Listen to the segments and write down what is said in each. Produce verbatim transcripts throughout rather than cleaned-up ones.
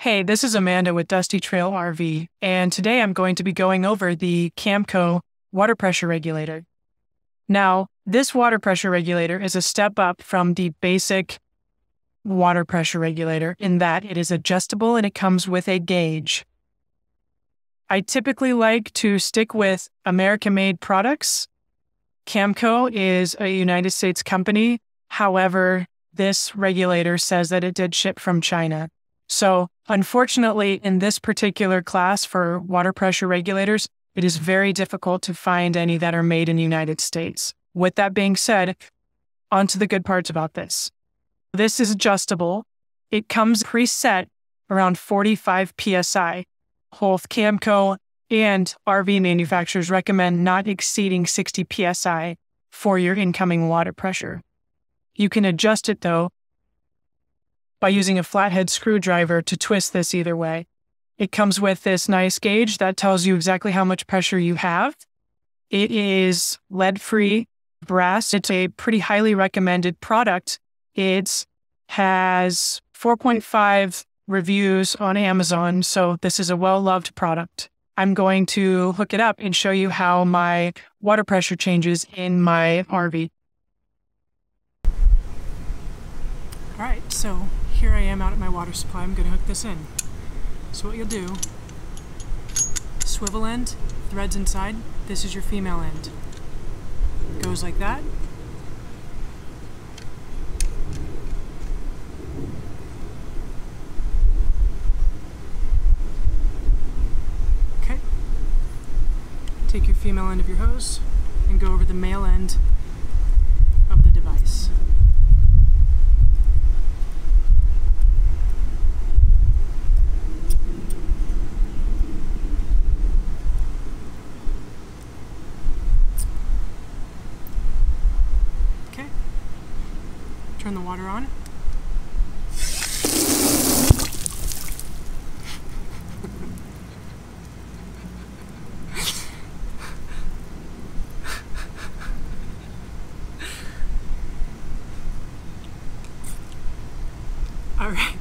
Hey, this is Amanda with Dusty Trail R V, and today I'm going to be going over the Camco water pressure regulator. Now, this water pressure regulator is a step up from the basic water pressure regulator in that it is adjustable and it comes with a gauge. I typically like to stick with American-made products. Camco is a United States company. However, this regulator says that it did ship from China. So unfortunately, in this particular class for water pressure regulators, it is very difficult to find any that are made in the United States. With that being said, on to the good parts about this. This is adjustable. It comes preset around forty-five P S I. Both Camco and R V manufacturers recommend not exceeding sixty P S I for your incoming water pressure. You can adjust it, though, by using a flathead screwdriver to twist this either way. It comes with this nice gauge that tells you exactly how much pressure you have. It is lead-free brass. It's a pretty highly recommended product. It has four point five reviews on Amazon, so this is a well-loved product. I'm going to hook it up and show you how my water pressure changes in my R V. All right, so here I am out at my water supply. I'm going to hook this in. So what you'll do, swivel end, threads inside. This is your female end. It goes like that. Okay. Take your female end of your hose and go over the male end of the device. Turn the water on. All right.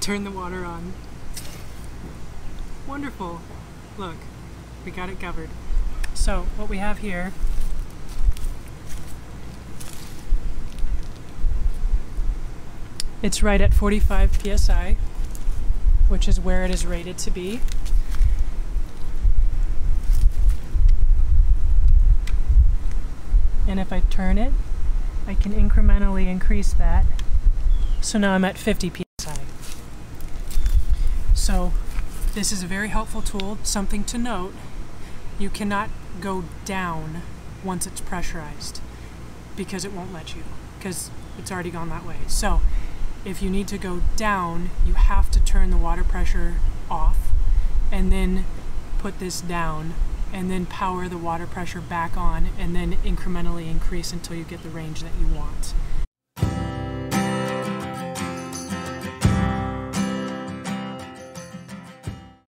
Turn the water on. Wonderful. Look, we got it covered. So what we have here . It's right at forty-five P S I, which is where it is rated to be. And if I turn it, I can incrementally increase that. So now I'm at fifty P S I. So this is a very helpful tool. Something to note, you cannot go down once it's pressurized because it won't let you, because it's already gone that way. So if you need to go down, you have to turn the water pressure off and then put this down and then power the water pressure back on and then incrementally increase until you get the range that you want.